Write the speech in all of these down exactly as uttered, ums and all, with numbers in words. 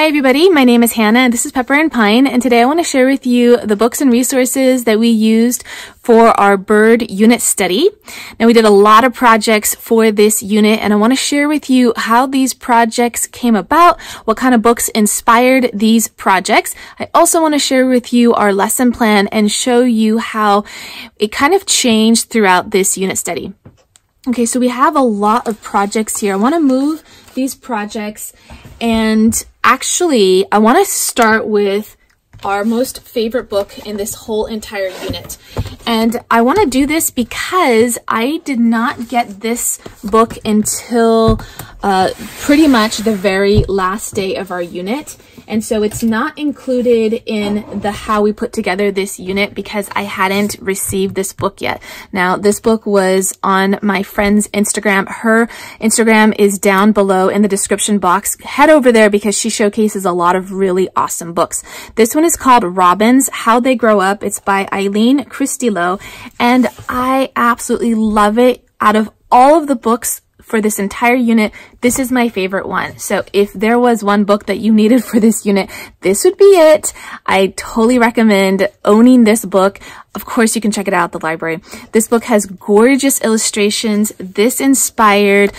Hi everybody, my name is Hannah and this is Pepper and Pine, and today I want to share with you the books and resources that we used for our bird unit study. Now we did a lot of projects for this unit and I want to share with you how these projects came about, what kind of books inspired these projects. I also want to share with you our lesson plan and show you how it kind of changed throughout this unit study. Okay, so we have a lot of projects here. I want to move these projects, and actually I want to start with our most favorite book in this whole entire unit. And I want to do this because I did not get this book until uh, pretty much the very last day of our unit. And so it's not included in the how we put together this unit because I hadn't received this book yet. Now, this book was on my friend's Instagram. Her Instagram is down below in the description box. Head over there because she showcases a lot of really awesome books. This one is called Robins, How They Grow Up. It's by Eileen Christy Lowe, and I absolutely love it. Out of all of the books for this entire unit, this is my favorite one. So if there was one book that you needed for this unit, this would be it. I totally recommend owning this book. Of course, you can check it out at the library. This book has gorgeous illustrations. This inspired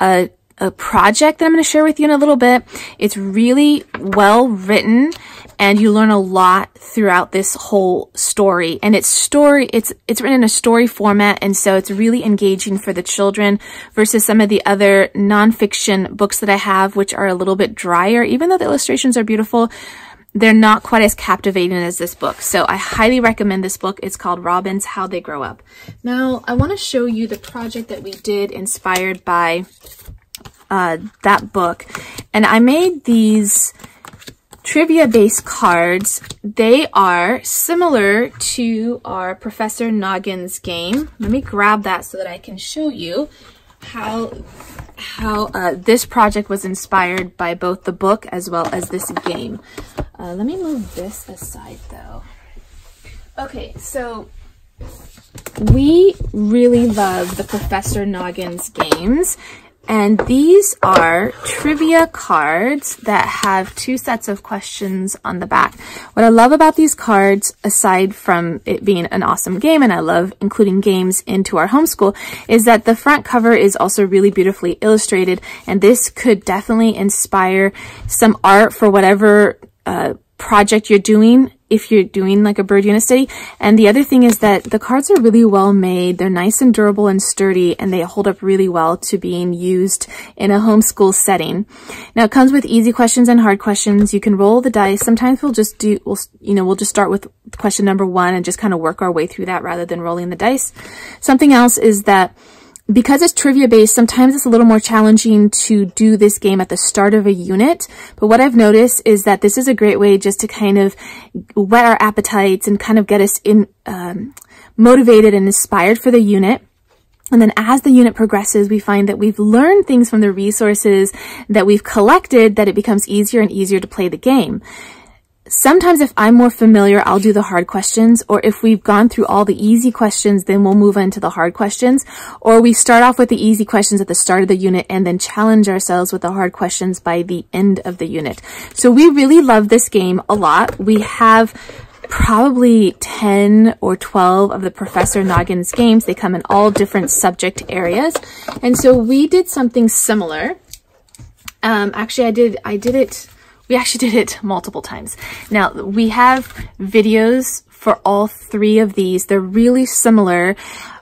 a, a project that I'm going to share with you in a little bit. It's really well written, and you learn a lot throughout this whole story. And it's story, it's it's written in a story format, and so it's really engaging for the children versus some of the other nonfiction books that I have, which are a little bit drier. Even though the illustrations are beautiful, they're not quite as captivating as this book. So I highly recommend this book. It's called Robins, How They Grow Up. Now, I want to show you the project that we did inspired by uh, that book. And I made these trivia-based cards. They are similar to our Professor Noggins game. Let me grab that so that I can show you how how uh, this project was inspired by both the book as well as this game. Uh, let me move this aside though. Okay, so we really love the Professor Noggins games. And these are trivia cards that have two sets of questions on the back. What I love about these cards, aside from it being an awesome game, and I love including games into our homeschool, is that the front cover is also really beautifully illustrated. And this could definitely inspire some art for whatever uh, project you're doing, if you're doing like a bird unit study. And the other thing is that the cards are really well made. They're nice and durable and sturdy, and they hold up really well to being used in a homeschool setting. Now it comes with easy questions and hard questions. You can roll the dice. Sometimes we'll just do, we'll, you know, we'll just start with question number one and just kind of work our way through that rather than rolling the dice. Something else is that because it's trivia based, sometimes it's a little more challenging to do this game at the start of a unit. But what I've noticed is that this is a great way just to kind of whet our appetites and kind of get us in, um, motivated and inspired for the unit. And then as the unit progresses, we find that we've learned things from the resources that we've collected, that it becomes easier and easier to play the game. Sometimes if I'm more familiar, I'll do the hard questions, or if we've gone through all the easy questions, then we'll move on to the hard questions, or we start off with the easy questions at the start of the unit and then challenge ourselves with the hard questions by the end of the unit. So we really love this game a lot. We have probably ten or twelve of the Professor Noggins games. They come in all different subject areas. And so we did something similar. Um, actually, I did, I did it... We actually did it multiple times. Now, we have videos for all three of these. They're really similar,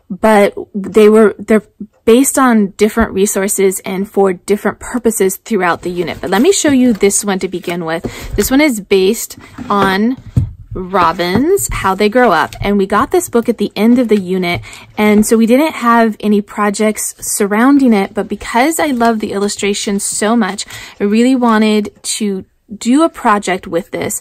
but they were, they're based on different resources and for different purposes throughout the unit. But let me show you this one to begin with. This one is based on Robins, How They Grow Up. And we got this book at the end of the unit. And so we didn't have any projects surrounding it, but because I love the illustrations so much, I really wanted to do a project with this.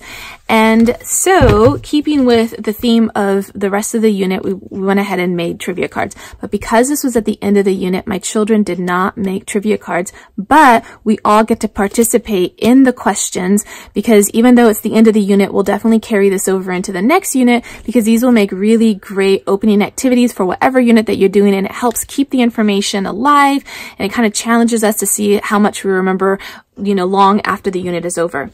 And so, keeping with the theme of the rest of the unit, we went ahead and made trivia cards. But because this was at the end of the unit, my children did not make trivia cards, but we all get to participate in the questions, because even though it's the end of the unit, we'll definitely carry this over into the next unit, because these will make really great opening activities for whatever unit that you're doing, and it helps keep the information alive, and it kind of challenges us to see how much we remember, you know, long after the unit is over.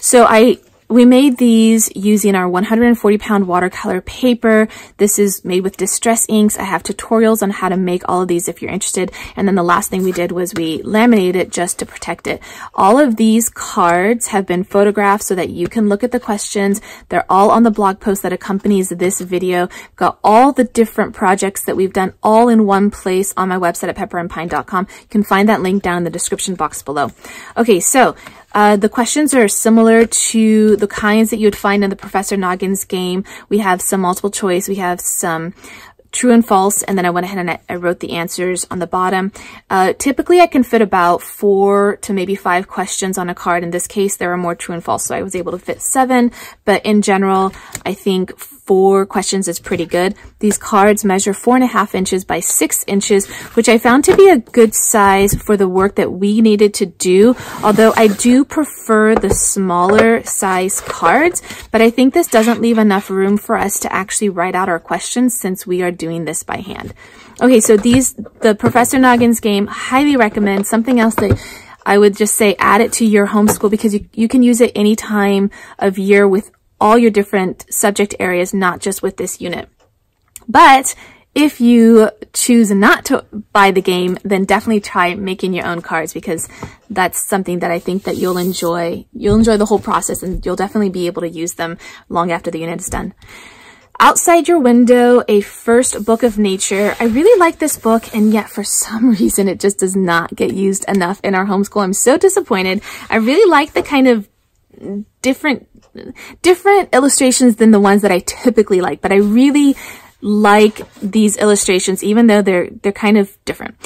So I... We made these using our one hundred forty pound watercolor paper. This is made with distress inks. I have tutorials on how to make all of these if you're interested. And then the last thing we did was we laminated it just to protect it. All of these cards have been photographed so that you can look at the questions. They're all on the blog post that accompanies this video. Got all the different projects that we've done all in one place on my website at pepper and pine dot com. You can find that link down in the description box below. Okay, so... Uh, the questions are similar to the kinds that you would find in the Professor Noggins game. We have some multiple choice, we have some true and false, and then I went ahead and I wrote the answers on the bottom. Uh, typically, I can fit about four to maybe five questions on a card. In this case, there are more true and false, so I was able to fit seven, but in general, I think four questions is pretty good. These cards measure four and a half inches by six inches, which I found to be a good size for the work that we needed to do, although I do prefer the smaller size cards, but I think this doesn't leave enough room for us to actually write out our questions since we are doing this by hand. Okay, so these, the Professor Noggins game, highly recommend. Something else that I would just say, add it to your homeschool, because you, you can use it any time of year with all your different subject areas, not just with this unit. But if you choose not to buy the game, then definitely try making your own cards, because that's something that I think that you'll enjoy. You'll enjoy the whole process, and you'll definitely be able to use them long after the unit is done. Outside Your Window, a first book of nature. I really like this book, and yet for some reason it just does not get used enough in our homeschool. I'm so disappointed. I really like the kind of different different illustrations than the ones that I typically like, but I really like these illustrations, even though they're they're kind of different.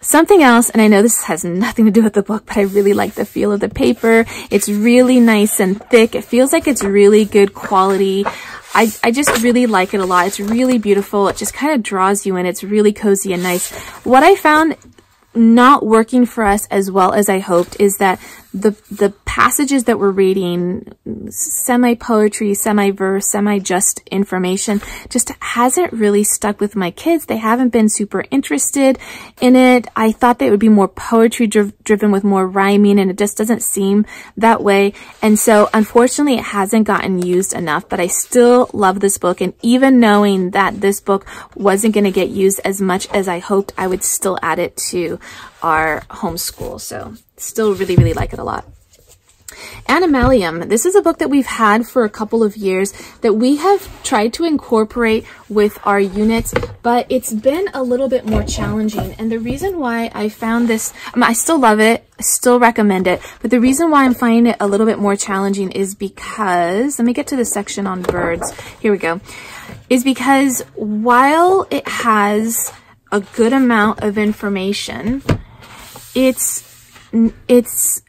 Something else, and I know this has nothing to do with the book, but I really like the feel of the paper. It's really nice and thick. It feels like it's really good quality. I, I just really like it a lot. It's really beautiful. It just kind of draws you in. It's really cozy and nice. What I found not working for us as well as I hoped is that the the passages that we're reading, semi-poetry, semi-verse, semi-just information, just hasn't really stuck with my kids. They haven't been super interested in it. I thought they would be more poetry dri driven with more rhyming, and it just doesn't seem that way. And so, unfortunately, it hasn't gotten used enough, but I still love this book. And even knowing that this book wasn't going to get used as much as I hoped, I would still add it to our homeschool. So still really, really like it a lot. Animalium. This is a book that we've had for a couple of years that we have tried to incorporate with our units, but it's been a little bit more challenging. And the reason why I found this, I mean, I still love it, I still recommend it, but the reason why I'm finding it a little bit more challenging is because, let me get to the section on birds. Here we go. Is because while it has a good amount of information, it's it's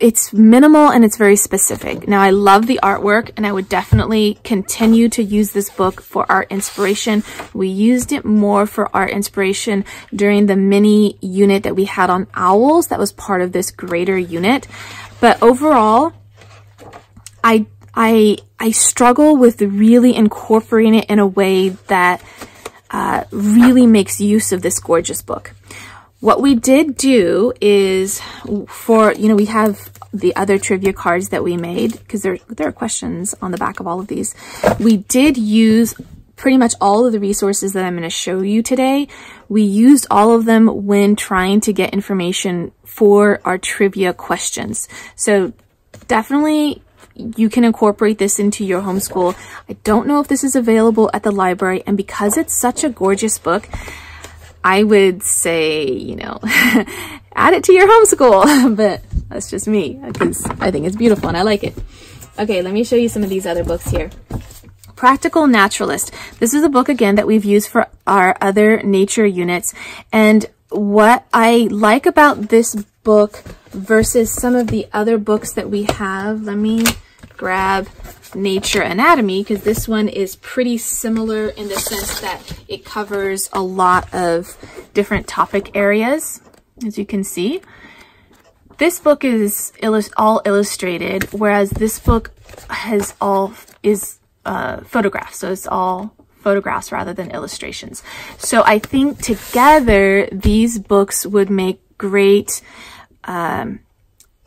it's minimal and it's very specific. Now, I love the artwork, and I would definitely continue to use this book for art inspiration. We used it more for art inspiration during the mini unit that we had on owls that was part of this greater unit. But overall, I I I struggle with really incorporating it in a way that uh, really makes use of this gorgeous book. What we did do is, for, you know, we have the other trivia cards that we made, because there, there are questions on the back of all of these. We did use pretty much all of the resources that I'm going to show you today. We used all of them when trying to get information for our trivia questions. So definitely you can incorporate this into your homeschool. I don't know if this is available at the library, and because it's such a gorgeous book, I would say, you know, add it to your homeschool, but that's just me, because I think it's beautiful and I like it. Okay, let me show you some of these other books here. Practical Naturalist. This is a book, again, that we've used for our other nature units. And what I like about this book versus some of the other books that we have, let me grab Nature Anatomy, because this one is pretty similar in the sense that it covers a lot of different topic areas, as you can see. This book is illust all illustrated, whereas this book has all is uh, photographs, so it's all photographs rather than illustrations. So I think together these books would make great, um,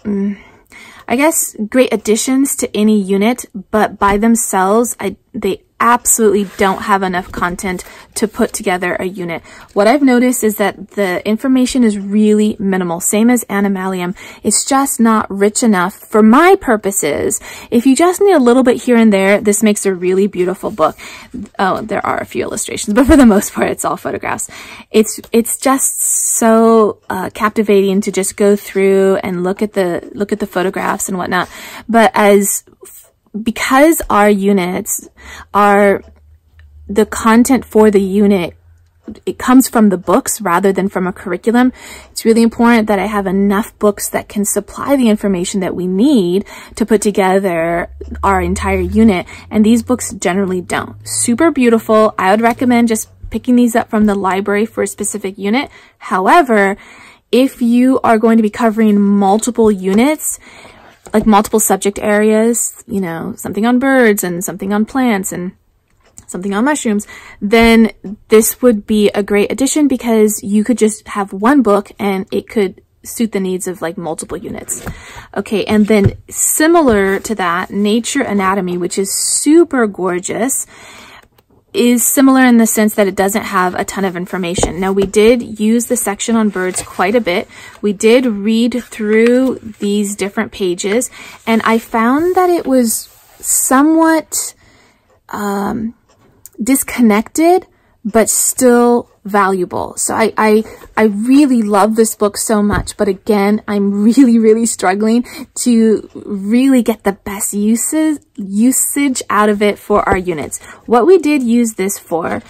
I guess, great additions to any unit, but by themselves, I, they absolutely don't have enough content to put together a unit. What I've noticed is that the information is really minimal, same as Animalium. It's just not rich enough for my purposes. If you just need a little bit here and there, this makes a really beautiful book. Oh, there are a few illustrations, but for the most part, it's all photographs. It's, it's just so uh, captivating to just go through and look at the, look at the photographs and whatnot. But as because our units are the content for the unit, it comes from the books rather than from a curriculum. It's really important that I have enough books that can supply the information that we need to put together our entire unit. And these books generally don't. Super beautiful. I would recommend just picking these up from the library for a specific unit. However, if you are going to be covering multiple units, like multiple subject areas, you know, something on birds and something on plants and something on mushrooms, then this would be a great addition because you could just have one book and it could suit the needs of like multiple units. Okay, and then similar to that, Nature Anatomy, which is super gorgeous, is similar in the sense that it doesn't have a ton of information. Now, we did use the section on birds quite a bit. We did read through these different pages, and I found that it was somewhat um, disconnected, but still valuable. So I, I, I really love this book so much, but again, I'm really, really struggling to really get the best uses, usage out of it for our units. What we did use this for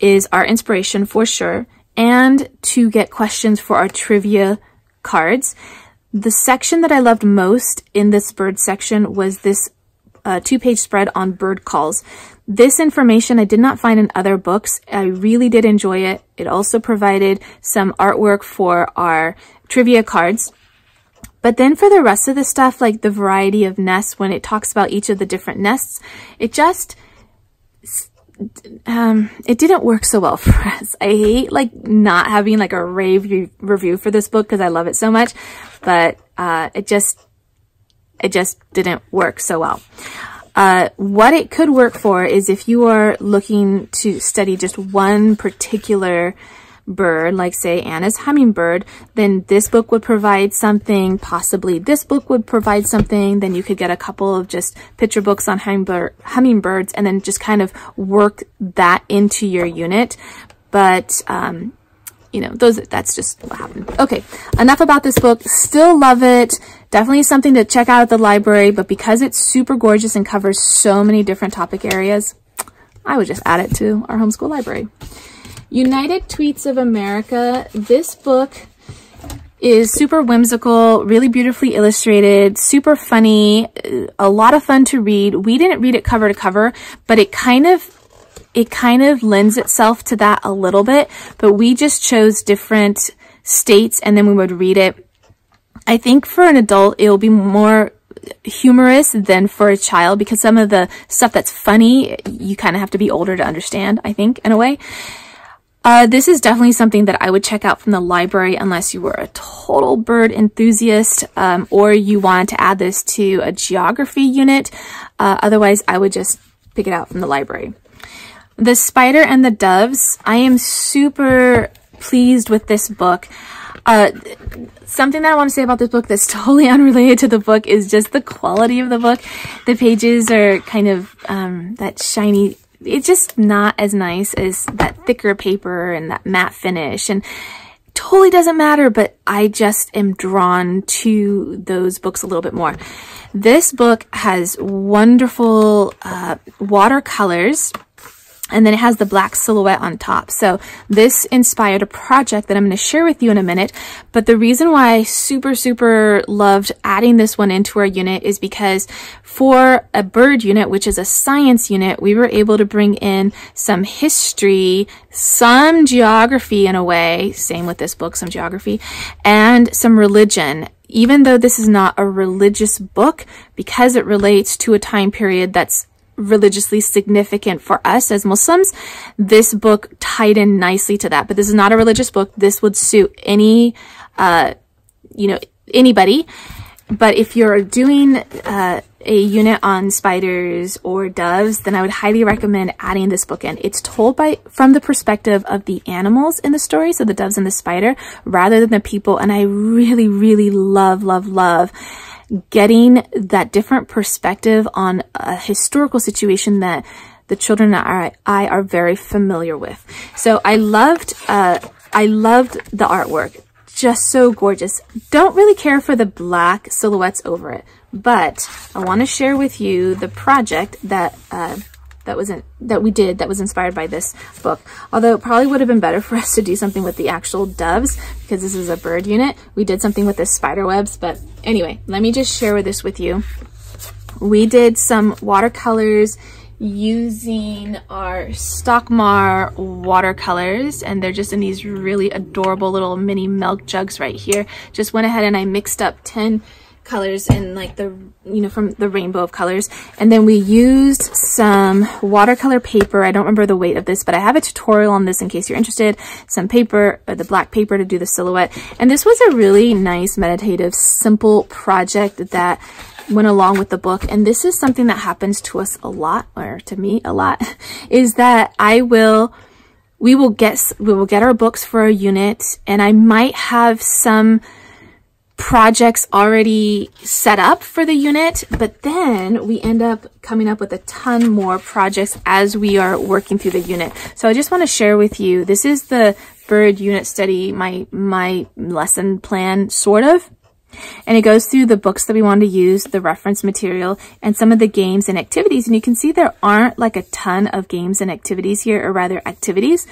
is our inspiration for sure, and to get questions for our trivia cards. The section that I loved most in this bird section was this uh, two-page spread on bird calls. This information I did not find in other books. I really did enjoy it. It also provided some artwork for our trivia cards. But then for the rest of the stuff, like the variety of nests, when it talks about each of the different nests, it just, um, it didn't work so well for us. I hate like not having like a rave re review for this book because I love it so much, but uh, it just, it just didn't work so well. Uh, what it could work for is if you are looking to study just one particular bird, like say Anna's hummingbird, then this book would provide something, possibly this book would provide something, then you could get a couple of just picture books on hummingbird, hummingbirds and then just kind of work that into your unit. But, um, you know, those, that's just what happened. Okay, enough about this book. Still love it. Definitely something to check out at the library, but because it's super gorgeous and covers so many different topic areas, I would just add it to our homeschool library. United Tweets of America. This book is super whimsical, really beautifully illustrated, super funny, a lot of fun to read. We didn't read it cover to cover, but it kind of It kind of lends itself to that a little bit, but we just chose different states and then we would read it. I think for an adult, it will be more humorous than for a child because some of the stuff that's funny, you kind of have to be older to understand, I think, in a way. Uh, this is definitely something that I would check out from the library unless you were a total bird enthusiast, um, or you wanted to add this to a geography unit. Uh, otherwise, I would just pick it out from the library. The Spider and the Doves. I am super pleased with this book. Uh, something that I want to say about this book that's totally unrelated to the book is just the quality of the book. The pages are kind of um, that shiny. It's just not as nice as that thicker paper and that matte finish. And totally doesn't matter, but I just am drawn to those books a little bit more. This book has wonderful uh, watercolors. and then it has the black silhouette on top. So this inspired a project that I'm going to share with you in a minute. But the reason why I super, super loved adding this one into our unit is because for a bird unit, which is a science unit, we were able to bring in some history, some geography in a way, same with this book, some geography, and some religion. Even though this is not a religious book, because it relates to a time period that's religiously significant for us as Muslims, this book tied in nicely to that. But this is not a religious book. This would suit any, uh, you know, anybody. But if you're doing uh, a unit on spiders or doves, then I would highly recommend adding this book in. It's told by from the perspective of the animals in the story, so the doves and the spider, rather than the people. And I really, really love, love, love getting that different perspective on a historical situation that the children and I are very familiar with. So I loved, uh, I loved the artwork. Just so gorgeous. Don't really care for the black silhouettes over it, but I want to share with you the project that uh, that wasn't that we did that was inspired by this book. Although it probably would have been better for us to do something with the actual doves because this is a bird unit. We did something with the spider webs, but anyway, let me just share this with you. We did some watercolors using our Stockmar watercolors, and they're just in these really adorable little mini milk jugs right here. Just went ahead and I mixed up ten colors in like the, you know, from the rainbow of colors. And then we used some watercolor paper. I don't remember the weight of this, but I have a tutorial on this in case you're interested. Some paper, or the black paper, to do the silhouette. And this was a really nice, meditative, simple project that went along with the book. And this is something that happens to us a lot, or to me a lot, is that I will, we will get, we will get our books for a unit, and I might have some projects already set up for the unit, but then we end up coming up with a ton more projects as we are working through the unit. So I just want to share with you, this is the bird unit study, my, my lesson plan, sort of. And it goes through the books that we want to use, the reference material, and some of the games and activities. And you can see there aren't like a ton of games and activities here, or rather activities.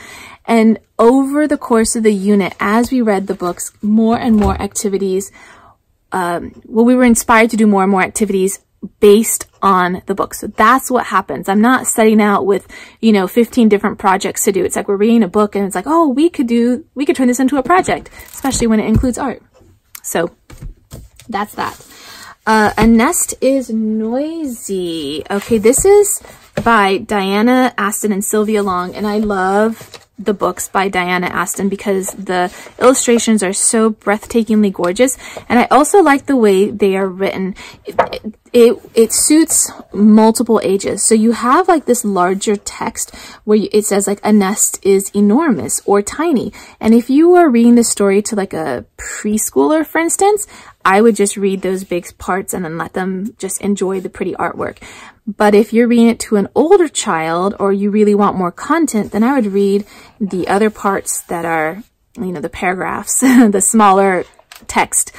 And over the course of the unit, as we read the books, more and more activities, um, well, we were inspired to do more and more activities based on the book. So that's what happens. I'm not setting out with, you know, fifteen different projects to do. It's like we're reading a book and it's like, oh, we could do, we could turn this into a project, especially when it includes art. So that's that. Uh, a nest is noisy. Okay, this is by Diana Aston and Sylvia Long, and I love the books by Diana Aston because the illustrations are so breathtakingly gorgeous, and I also like the way they are written. It, it, it, it suits multiple ages. So you have like this larger text where you, it says like a nest is enormous or tiny, and if you were reading the story to like a preschooler, for instance, I would just read those big parts and then let them just enjoy the pretty artwork. But if you're reading it to an older child, or you really want more content, then I would read the other parts that are, you know, the paragraphs, the smaller text.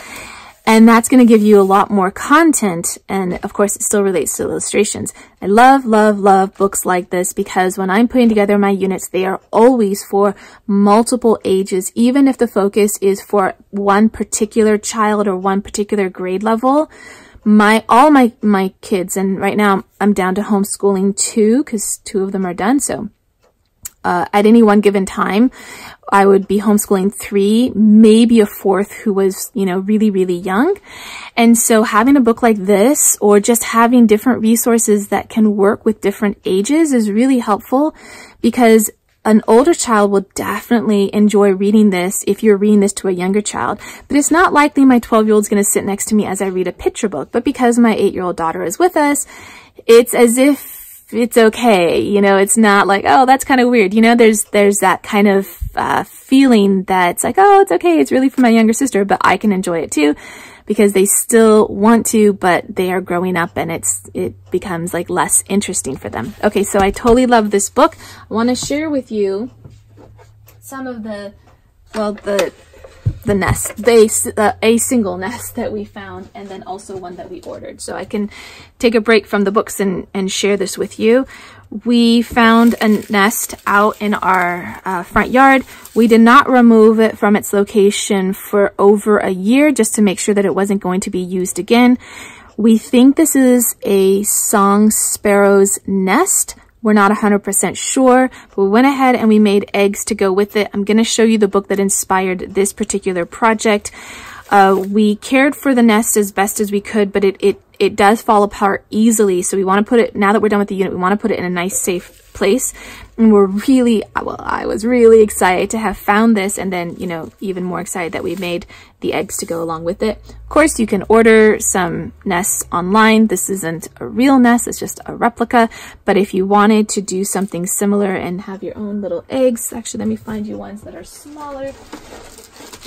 And that's going to give you a lot more content. And of course, it still relates to illustrations. I love, love, love books like this because when I'm putting together my units, they are always for multiple ages, even if the focus is for one particular child or one particular grade level. My, all my, my kids, and right now I'm down to homeschooling two because two of them are done. So, uh, at any one given time, I would be homeschooling three, maybe a fourth who was, you know, really, really young. And so having a book like this, or just having different resources that can work with different ages, is really helpful because an older child will definitely enjoy reading this if you're reading this to a younger child. But it's not likely my twelve-year-old's going to sit next to me as I read a picture book. But because my eight-year-old daughter is with us, it's as if it's okay. You know, it's not like, oh, that's kind of weird. You know, there's there's that kind of uh, feeling that's like, oh, it's okay. It's really for my younger sister, but I can enjoy it too, because they still want to, but they are growing up and it's it becomes like less interesting for them. Okay, so I totally love this book. I want to share with you some of the, well, the the nest, the, uh, a single nest that we found, and then also one that we ordered. So I can take a break from the books and, and share this with you. We found a nest out in our uh, front yard. We did not remove it from its location for over a year just to make sure that it wasn't going to be used again. We think this is a song sparrow's nest. We're not one hundred percent sure, but we went ahead and we made eggs to go with it. I'm going to show you the book that inspired this particular project. Uh, we cared for the nest as best as we could, but it, it, it does fall apart easily. So we want to put it, now that we're done with the unit, we want to put it in a nice, safe place. And we're really, well, I was really excited to have found this, and then, you know, even more excited that we made the eggs to go along with it. Of course, you can order some nests online. This isn't a real nest, it's just a replica. But if you wanted to do something similar and have your own little eggs, actually, let me find you ones that are smaller.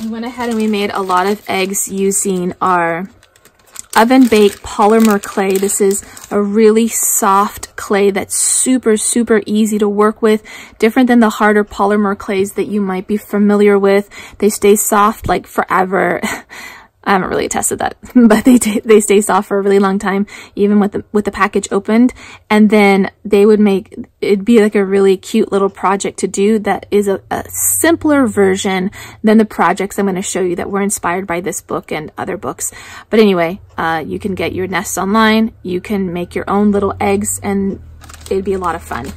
We went ahead and we made a lot of eggs using our oven baked polymer clay. This is a really soft clay that's super, super easy to work with, different than the harder polymer clays that you might be familiar with. They stay soft like forever. I haven't really tested that, but they they stay soft for a really long time, even with the with the package opened. And then they would make it'd be like a really cute little project to do. That is a, a simpler version than the projects I'm going to show you that were inspired by this book and other books. But anyway, uh, you can get your nests online. You can make your own little eggs, and it'd be a lot of fun.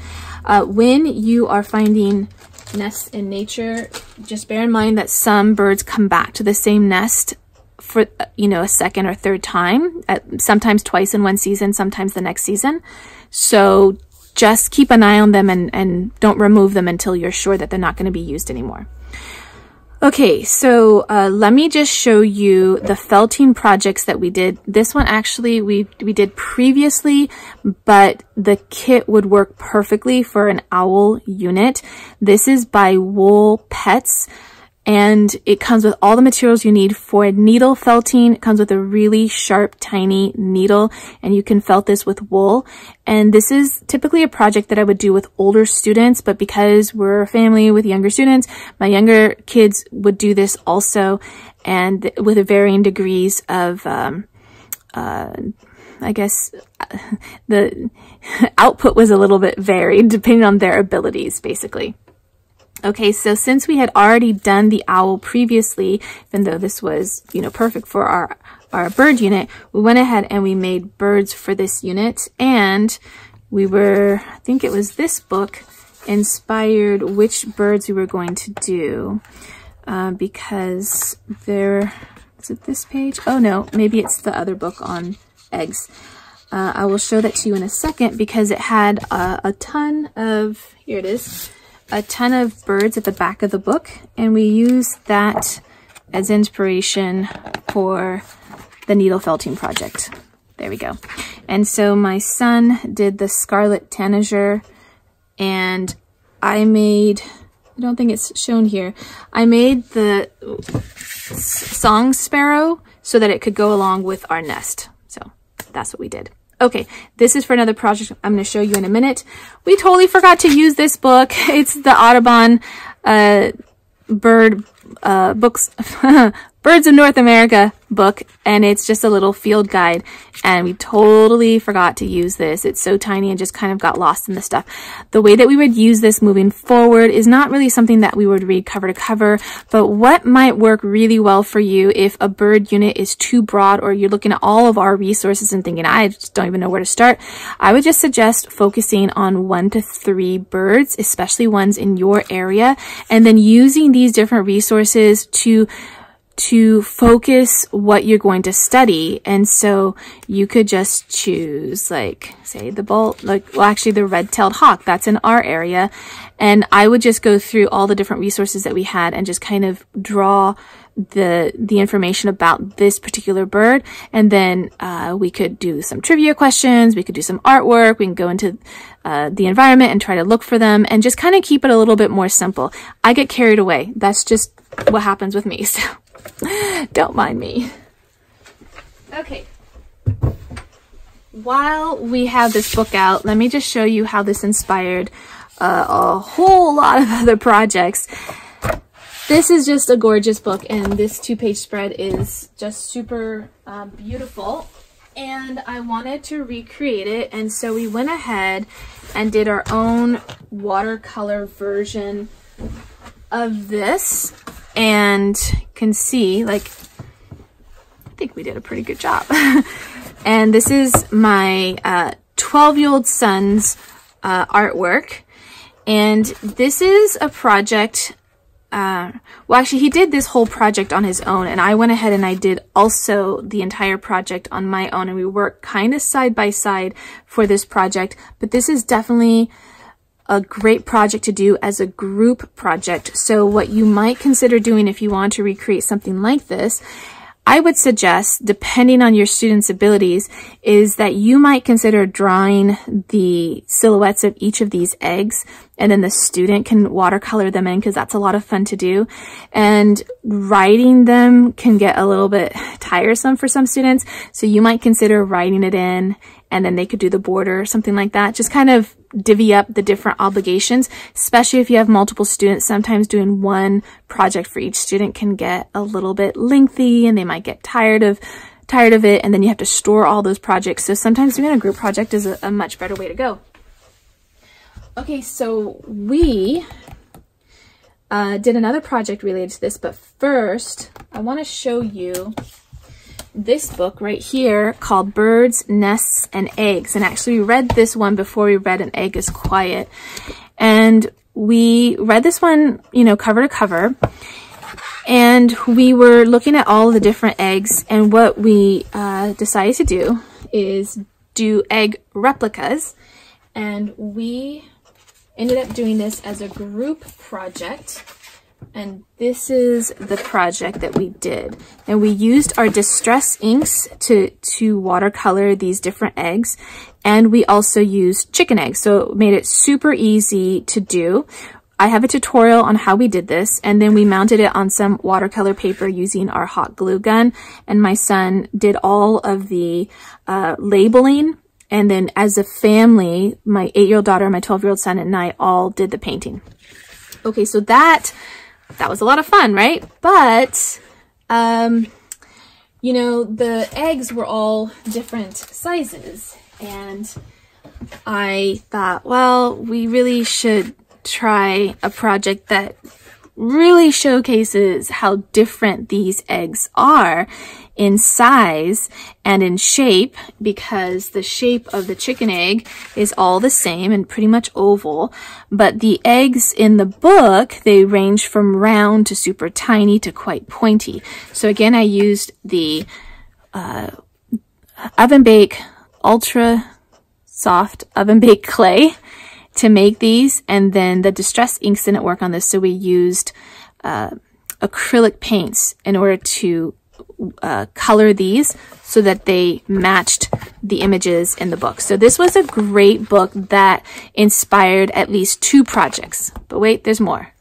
Uh, when you are finding nests in nature, just bear in mind that some birds come back to the same nest for, you know, a second or third time, uh, sometimes twice in one season, sometimes the next season. So just keep an eye on them and, and don't remove them until you're sure that they're not going to be used anymore. Okay, so uh, let me just show you the felting projects that we did. This one actually we, we did previously, but the kit would work perfectly for an owl unit. This is by Wool Pets. And it comes with all the materials you need for needle felting. It comes with a really sharp, tiny needle, and you can felt this with wool. And this is typically a project that I would do with older students, but because we're a family with younger students, my younger kids would do this also, and with varying degrees of, um, uh, I guess the output was a little bit varied depending on their abilities, basically. Okay, so since we had already done the owl previously, even though this was, you know, perfect for our, our bird unit, we went ahead and we made birds for this unit. And we were, I think it was this book, inspired which birds we were going to do. Uh, because there, is it this page? Oh no, maybe it's the other book on eggs. Uh, I will show that to you in a second because it had a, a ton of, here it is, a ton of birds at the back of the book, and we used that as inspiration for the needle felting project. There we go. And so my son did the scarlet tanager, and I made, I don't think it's shown here, I made the song sparrow so that it could go along with our nest. So that's what we did. Okay, this is for another project I'm going to show you in a minute. We totally forgot to use this book. It's the Audubon uh, bird uh, books, Birds of North America book, and it's just a little field guide, and we totally forgot to use this. It's so tiny and just kind of got lost in the stuff. The way that we would use this moving forward is not really something that we would read cover to cover, but what might work really well for you if a bird unit is too broad or you're looking at all of our resources and thinking, I just don't even know where to start, I would just suggest focusing on one to three birds, especially ones in your area, and then using these different resources to to focus what you're going to study. And so you could just choose, like, say the bolt, like, well, actually the red-tailed hawk, that's in our area. And I would just go through all the different resources that we had and just kind of draw the the information about this particular bird. And then uh, we could do some trivia questions, we could do some artwork, we can go into uh, the environment and try to look for them and just kind of keep it a little bit more simple. I get carried away. That's just what happens with me, so don't mind me. Okay. While we have this book out, let me just show you how this inspired uh, a whole lot of other projects. This is just a gorgeous book, and this two-page spread is just super uh, beautiful. And I wanted to recreate it, and so we went ahead and did our own watercolor version of this. And you can see, like, I think we did a pretty good job. And this is my uh, twelve-year-old son's uh, artwork. And this is a project, uh, well, actually, he did this whole project on his own, and I went ahead and I did also the entire project on my own, and we worked kind of side by side for this project. But this is definitely a great project to do as a group project. So what you might consider doing if you want to recreate something like this, I would suggest, depending on your students' abilities, is that you might consider drawing the silhouettes of each of these eggs, and then the student can watercolor them in, because that's a lot of fun to do. And writing them can get a little bit tiresome for some students, so you might consider writing it in, and then they could do the border or something like that. Just kind of divvy up the different obligations, especially if you have multiple students. Sometimes doing one project for each student can get a little bit lengthy, and they might get tired of tired of it, and then you have to store all those projects. So sometimes doing a group project is a, a much better way to go. Okay, so we uh, did another project related to this, but first I want to show you this book right here called Birds, Nests, and Eggs. And actually we read this one before we read An Egg is Quiet. And we read this one, you know, cover to cover. And we were looking at all the different eggs. And what we uh, decided to do is do egg replicas. And we ended up doing this as a group project. And this is the project that we did. And we used our distress inks to, to watercolor these different eggs. And we also used chicken eggs. So it made it super easy to do. I have a tutorial on how we did this. And then we mounted it on some watercolor paper using our hot glue gun. And my son did all of the uh, labeling. And then as a family, my eight-year-old daughter, my twelve-year-old son, and I all did the painting. Okay, so that... that was a lot of fun, right? But, um, you know, the eggs were all different sizes, and I thought, well, we really should try a project that really showcases how different these eggs are in size and in shape, because the shape of the chicken egg is all the same and pretty much oval, but the eggs in the book, they range from round to super tiny to quite pointy. So again, I used the uh, oven bake ultra soft oven bake clay to make these, and then the distress inks didn't work on this, so we used uh, acrylic paints in order to Uh, color these so that they matched the images in the book. So this was a great book that inspired at least two projects. But wait, there's more.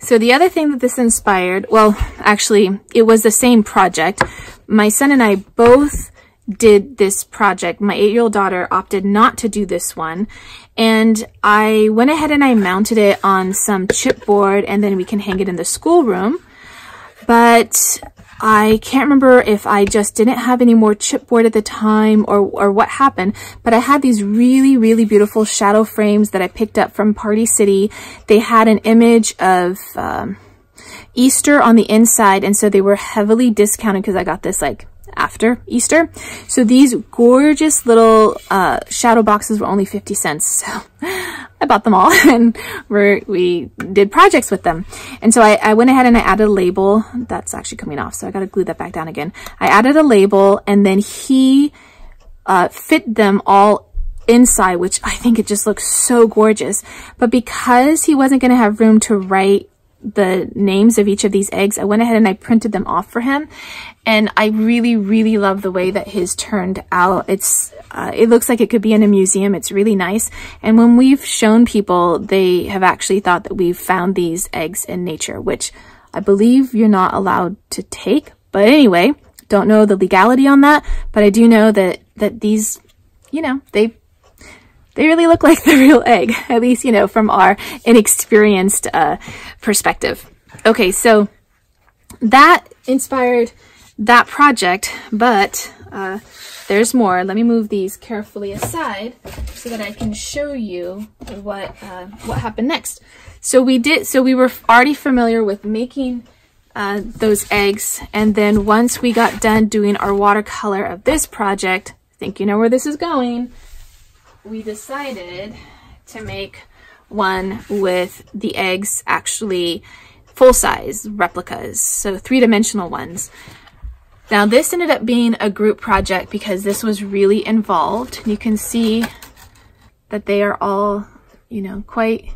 So the other thing that this inspired, well, actually, it was the same project. My son and I both did this project. My eight-year-old daughter opted not to do this one. And I went ahead and I mounted it on some chipboard, and then we can hang it in the schoolroom. But I can't remember if I just didn't have any more chipboard at the time or, or what happened, but I had these really, really beautiful shadow frames that I picked up from Party City. They had an image of um, Easter on the inside, and so they were heavily discounted because I got this like after Easter. So these gorgeous little uh, shadow boxes were only fifty cents. So I bought them all, and we're, we did projects with them. And so I, I went ahead and I added a label. That's actually coming off, so I got to glue that back down again. I added a label, and then he uh, fit them all inside, which I think it just looks so gorgeous. But because he wasn't going to have room to write the names of each of these eggs, I went ahead and I printed them off for him. And I really, really love the way that his turned out. It's, uh, it looks like it could be in a museum. It's really nice. And when we've shown people, they have actually thought that we've found these eggs in nature, which I believe you're not allowed to take. But anyway, don't know the legality on that, but I do know that, that these, you know, they, they really look like the real egg, at least, you know, from our inexperienced uh, perspective. Okay, so that inspired that project, but uh, there's more. Let me move these carefully aside so that I can show you what uh, what happened next. So we did. So we were already familiar with making uh, those eggs, and then once we got done doing our watercolor of this project, I think you know where this is going. We decided to make one with the eggs actually full-size replicas, so three-dimensional ones. Now this ended up being a group project because this was really involved. You can see that they are all, you know, quite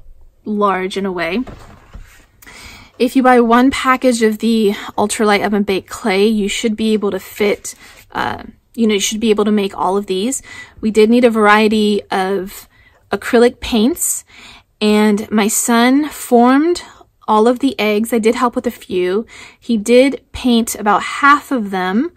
large in a way. If you buy one package of the ultralight oven baked clay, you should be able to fit, uh, you know, you should be able to make all of these. We did need a variety of acrylic paints, and my son formed all of the eggs. I did help with a few. He did paint about half of them,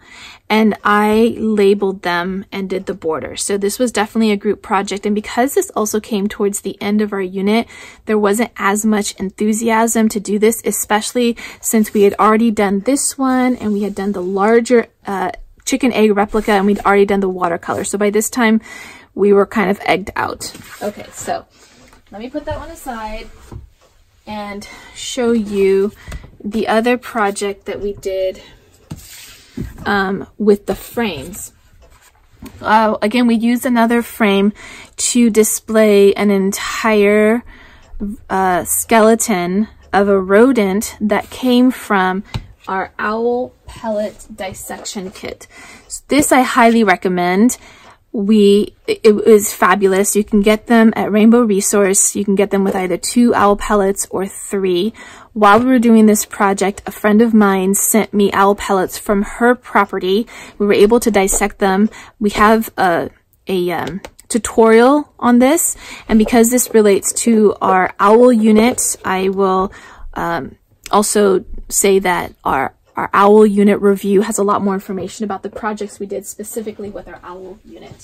and I labeled them and did the border. So this was definitely a group project. And because this also came towards the end of our unit, there wasn't as much enthusiasm to do this, especially since we had already done this one and we had done the larger uh, chicken egg replica, and we'd already done the watercolor. So by this time we were kind of egged out. Okay, so let me put that one aside and show you the other project that we did um, with the frames. Uh, again, we used another frame to display an entire uh, skeleton of a rodent that came from our owl pellet dissection kit. So this I highly recommend. We, it was fabulous. You can get them at Rainbow Resource. You can get them with either two owl pellets or three. While we were doing this project, a friend of mine sent me owl pellets from her property. We were able to dissect them. We have a, a um, tutorial on this, and because this relates to our owl unit, I will um, also say that our Our owl unit review has a lot more information about the projects we did specifically with our owl unit.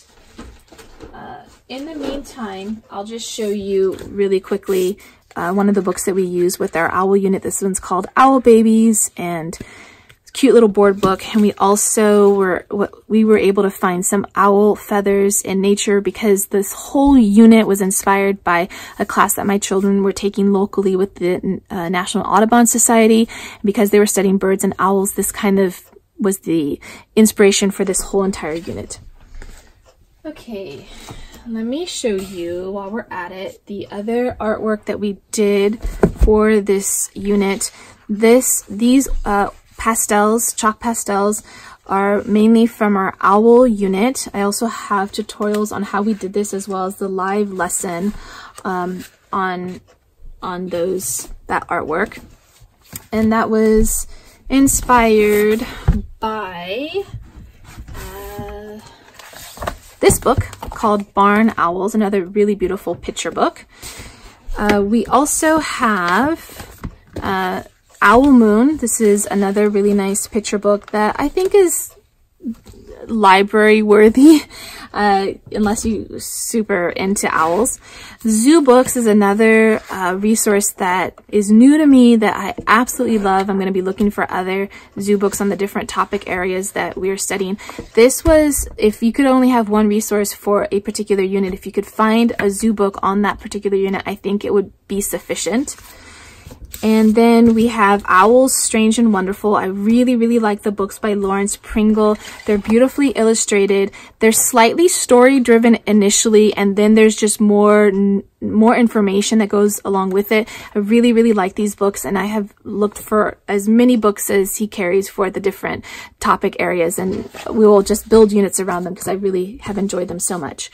Uh, in the meantime, I'll just show you really quickly uh, one of the books that we use with our owl unit. This one's called Owl Babies, and it's a cute little board book. And we also were we were able to find some owl feathers in nature, because this whole unit was inspired by a class that my children were taking locally with the uh, National Audubon Society. Because they were studying birds and owls, this kind of was the inspiration for this whole entire unit. Okay, let me show you, while we're at it, the other artwork that we did for this unit. This, these uh, pastels, chalk pastels, are mainly from our owl unit. I also have tutorials on how we did this, as well as the live lesson um, on on those that artwork. And that was inspired by uh, this book called Barn Owls, another really beautiful picture book. Uh, we also have uh, Owl Moon. This is another really nice picture book that I think is library worthy, uh, unless you're super into owls. Zoo Books is another uh, resource that is new to me that I absolutely love. I'm going to be looking for other zoo books on the different topic areas that we are studying. This was, if you could only have one resource for a particular unit, if you could find a zoo book on that particular unit, I think it would be sufficient. And then we have Owls Strange and Wonderful. I really, really like the books by Lawrence Pringle. They're beautifully illustrated. They're slightly story-driven initially, and then there's just more more information that goes along with it. I really, really like these books, and I have looked for as many books as he carries for the different topic areas, and we will just build units around them because I really have enjoyed them so much.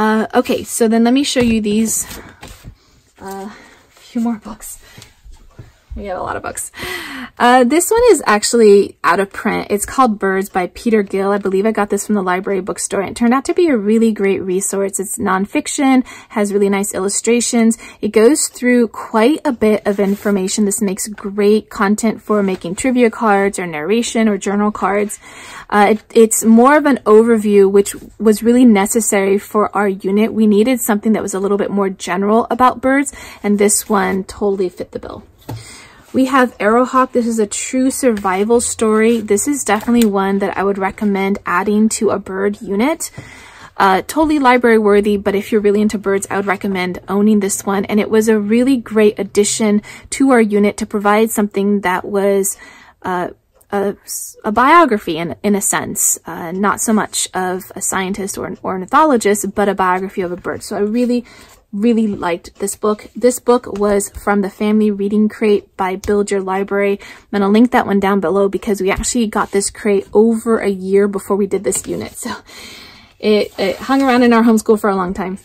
Uh, okay, so then let me show you these uh, few more books. We have a lot of books. Uh, this one is actually out of print. It's called Birds by Peter Gill. I believe I got this from the library bookstore. It turned out to be a really great resource. It's nonfiction, has really nice illustrations. It goes through quite a bit of information. This makes great content for making trivia cards or narration or journal cards. Uh, it, it's more of an overview, which was really necessary for our unit. We needed something that was a little bit more general about birds, and this one totally fit the bill. We have Arrowhawk. This is a true survival story. This is definitely one that I would recommend adding to a bird unit. Uh, totally library worthy, but if you're really into birds, I would recommend owning this one. And it was a really great addition to our unit to provide something that was uh, a, a biography in, in a sense. Uh, not so much of a scientist or an ornithologist, but a biography of a bird. So I really really liked this book. This book was from the Family Reading Crate by Build Your Library. I'm going to link that one down below because we actually got this crate over a year before we did this unit. So it, it hung around in our homeschool for a long time.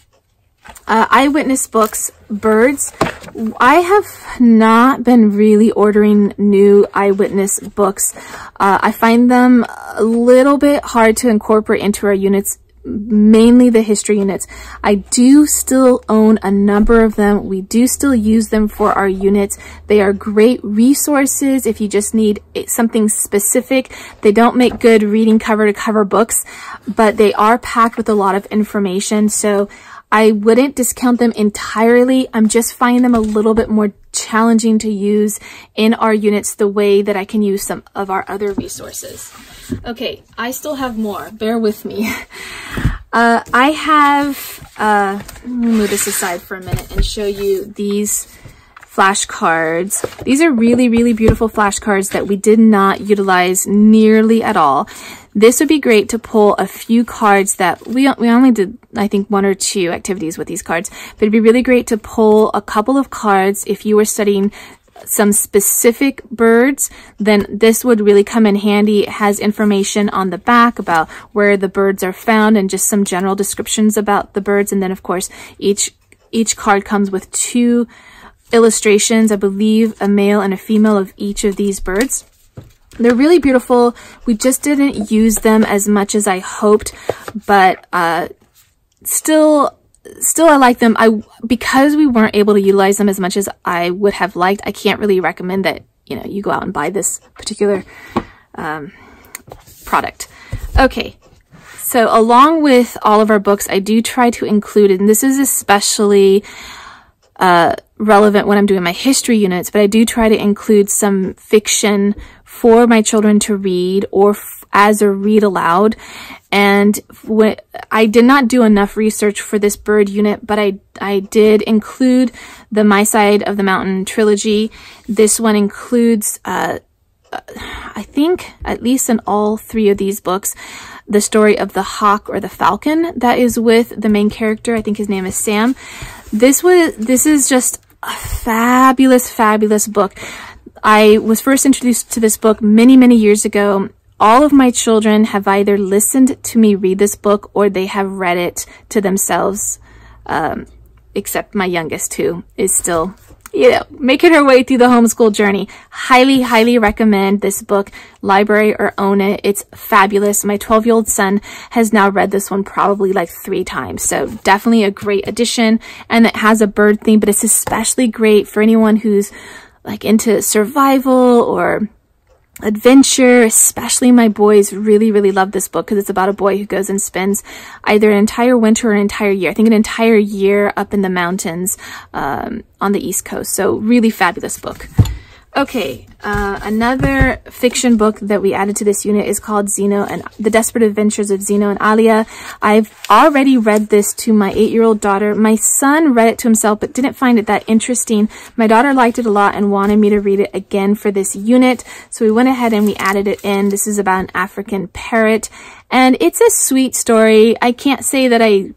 Uh, Eyewitness Books, Birds. I have not been really ordering new Eyewitness books. Uh, I find them a little bit hard to incorporate into our units, mainly the history units. I do still own a number of them. We do still use them for our units. They are great resources if you just need something specific. They don't make good reading cover to cover books, but they are packed with a lot of information. So I wouldn't discount them entirely. I'm just finding them a little bit more challenging to use in our units the way that I can use some of our other resources. Okay, I still have more. Bear with me. Uh, I have, uh, let me move this aside for a minute and show you these flashcards. These are really, really beautiful flashcards that we did not utilize nearly at all. This would be great to pull a few cards that we, we only did, I think, one or two activities with these cards, but it'd be really great to pull a couple of cards if you were studying some specific birds. Then this would really come in handy. It has information on the back about where the birds are found and just some general descriptions about the birds. And then, of course, each each card comes with two illustrations, I believe a male and a female of each of these birds. They're really beautiful. We just didn't use them as much as I hoped, but uh, still... Still, I like them. I, because we weren't able to utilize them as much as I would have liked, I can't really recommend that, you know, you go out and buy this particular um, product. Okay. So along with all of our books, I do try to include, and this is especially uh, relevant when I'm doing my history units, but I do try to include some fiction for my children to read or f as a read aloud. And when, I did not do enough research for this bird unit, but I, I did include the My Side of the Mountain trilogy. This one includes, uh, I think, at least in all three of these books, the story of the hawk or the falcon that is with the main character. I think his name is Sam. This was, this is just a fabulous, fabulous book. I was first introduced to this book many, many years ago. All of my children have either listened to me read this book or they have read it to themselves, um, except my youngest, who is still, you know, making her way through the homeschool journey. Highly, highly recommend this book, library or own it. It's fabulous. My twelve-year-old son has now read this one probably like three times, so definitely a great addition. And it has a bird theme, but it's especially great for anyone who's like into survival or adventure. Especially my boys really, really love this book because it's about a boy who goes and spends either an entire winter or an entire year. I think an entire year up in the mountains um, on the East Coast. So really fabulous book. Okay, uh, another fiction book that we added to this unit is called Zeno and the Desperate Adventures of Zeno and Alia. I've already read this to my eight-year-old daughter. My son read it to himself but didn't find it that interesting. My daughter liked it a lot and wanted me to read it again for this unit, so we went ahead and we added it in. This is about an African parrot, and it's a sweet story. I can't say that I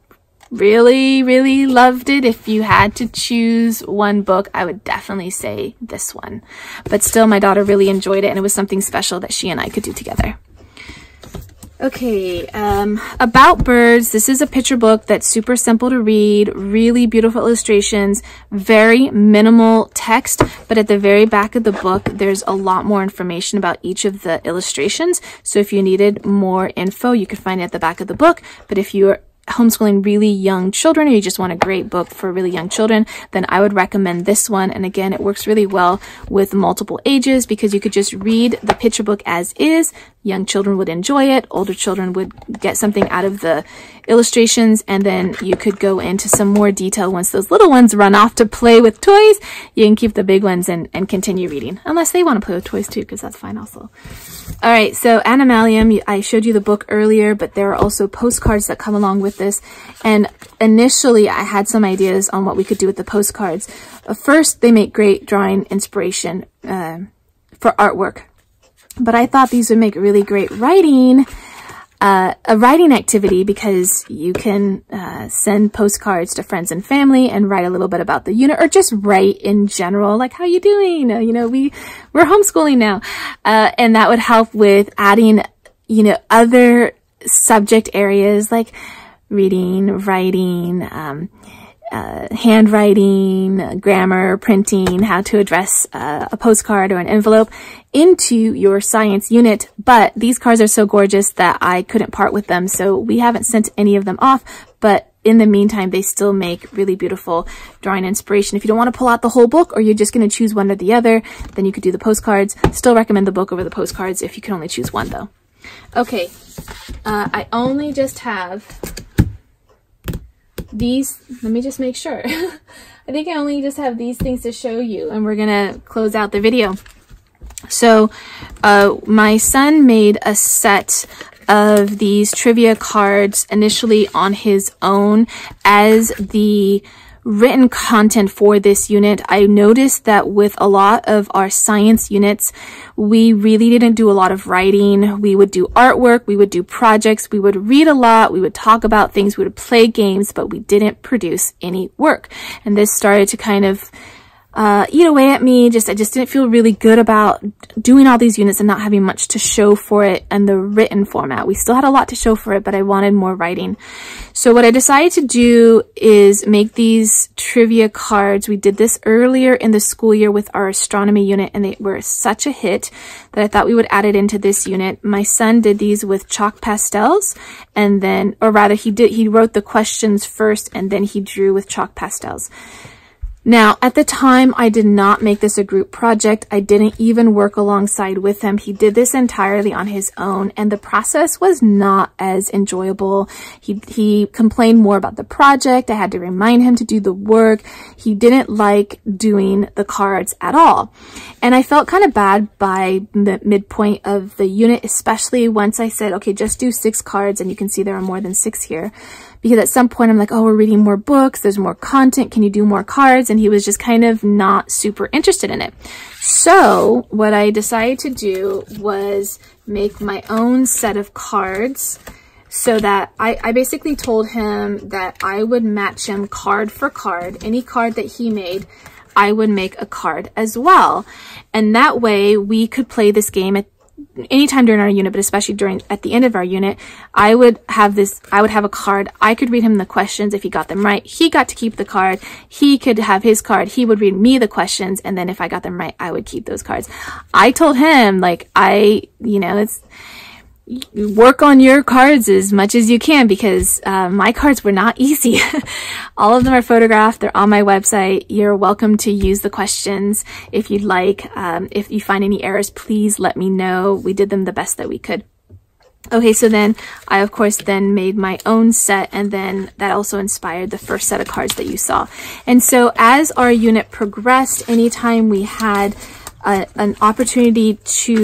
really, really loved it. If you had to choose one book, I would definitely say this one. But still, my daughter really enjoyed it, and it was something special that she and I could do together. Okay, um, about birds. This is a picture book that's super simple to read, really beautiful illustrations, very minimal text, but at the very back of the book, there's a lot more information about each of the illustrations. So if you needed more info, you could find it at the back of the book. But if you're homeschooling really young children, or you just want a great book for really young children, then I would recommend this one. And again, it works really well with multiple ages because you could just read the picture book as is. Young children would enjoy it, older children would get something out of the illustrations, and then you could go into some more detail once those little ones run off to play with toys. You can keep the big ones and, and continue reading, unless they want to play with toys too, because that's fine also. All right, so Animalium, I showed you the book earlier, but there are also postcards that come along with this. And initially, I had some ideas on what we could do with the postcards. First, they make great drawing inspiration uh, for artwork. But I thought these would make really great writing, uh, a writing activity, because you can uh, send postcards to friends and family and write a little bit about the unit, or just write in general, like, how you doing? You know, we, we're homeschooling now. Uh, and that would help with adding, you know, other subject areas like reading, writing, um, Uh, handwriting, grammar, printing, how to address uh, a postcard or an envelope into your science unit. But these cards are so gorgeous that I couldn't part with them, so we haven't sent any of them off. But in the meantime, they still make really beautiful drawing inspiration. If you don't want to pull out the whole book, or you're just going to choose one or the other, then you could do the postcards. Still recommend the book over the postcards if you can only choose one, though. Okay, uh, I only just have these. Let me just make sure. I think I only just have these things to show you, and we're gonna close out the video. So uh, my son made a set of these trivia cards initially on his own as the written content for this unit. I noticed that with a lot of our science units, we really didn't do a lot of writing. We would do artwork, we would do projects, we would read a lot, we would talk about things, we would play games, but we didn't produce any work. And this started to kind of uh, eat away at me. Just I just didn't feel really good about doing all these units and not having much to show for it in the written format. We still had a lot to show for it, but I wanted more writing. So what I decided to do is make these trivia cards. We did this earlier in the school year with our astronomy unit, and they were such a hit that I thought we would add it into this unit. My son did these with chalk pastels, and then, or rather he did, he wrote the questions first and then he drew with chalk pastels. Now, at the time, I did not make this a group project. I didn't even work alongside with him. He did this entirely on his own, and the process was not as enjoyable. He, he complained more about the project. I had to remind him to do the work. He didn't like doing the cards at all. And I felt kind of bad by the midpoint of the unit, especially once I said, okay, just do six cards, and you can see there are more than six here. Because at some point I'm like, oh, we're reading more books, there's more content, can you do more cards? And he was just kind of not super interested in it. So what I decided to do was make my own set of cards, so that I, I basically told him that I would match him card for card. Any card that he made, I would make a card as well. And that way we could play this game at anytime during our unit, but especially during at the end of our unit. I would have this, I would have a card. I could read him the questions. If he got them right, he got to keep the card. He could have his card. He would read me the questions. And then if I got them right, I would keep those cards. I told him, like, I, you know, it's work on your cards as much as you can, because uh, my cards were not easy. All of them are photographed. They're on my website. You're welcome to use the questions if you'd like. Um, if you find any errors, please let me know. We did them the best that we could. Okay, so then I, of course, then made my own set, and then that also inspired the first set of cards that you saw. And so as our unit progressed, anytime we had A, an opportunity to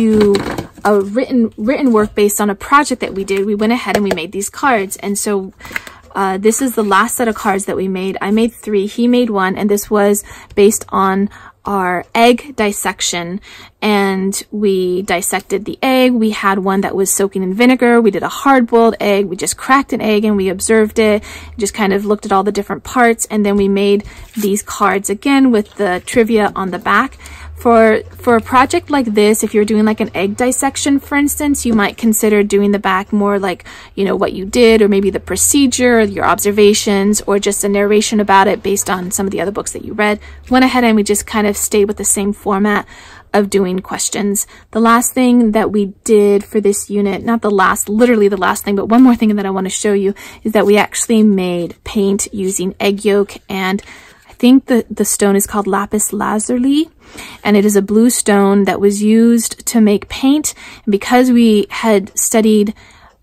do a written written work based on a project that we did, we went ahead and we made these cards. And so uh, this is the last set of cards that we made. I made three, he made one, and this was based on our egg dissection. And we dissected the egg. We had one that was soaking in vinegar. We did a hard-boiled egg. We just cracked an egg and we observed it, just kind of looked at all the different parts. And then we made these cards again with the trivia on the back For, for a project like this, if you're doing like an egg dissection, for instance, you might consider doing the back more like, you know, what you did, or maybe the procedure, your observations, or just a narration about it based on some of the other books that you read. Went ahead and we just kind of stayed with the same format of doing questions. The last thing that we did for this unit, not the last, literally the last thing, but one more thing that I want to show you is that we actually made paint using egg yolk, and I think the, the stone is called lapis lazuli, and it is a blue stone that was used to make paint. And because we had studied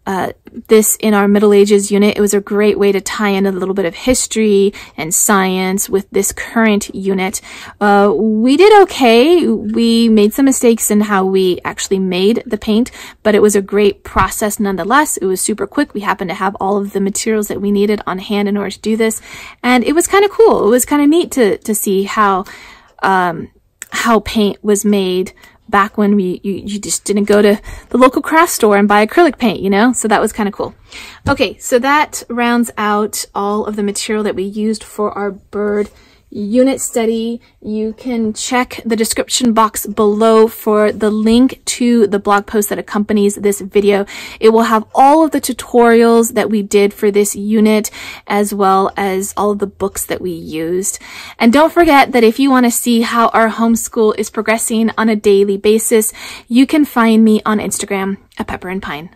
uh, this in our Middle Ages unit, it was a great way to tie in a little bit of history and science with this current unit. Uh, we did okay. We made some mistakes in how we actually made the paint, but it was a great process nonetheless. It was super quick. We happened to have all of the materials that we needed on hand in order to do this, and it was kind of cool. It was kind of neat to to see how um, how paint was made back when we you, you just didn't go to the local craft store and buy acrylic paint, you know? So that was kind of cool. Okay, so that rounds out all of the material that we used for our bird unit study. You can check the description box below for the link to the blog post that accompanies this video. It will have all of the tutorials that we did for this unit, as well as all of the books that we used. And don't forget that if you want to see how our homeschool is progressing on a daily basis, you can find me on Instagram at Pepper and Pine.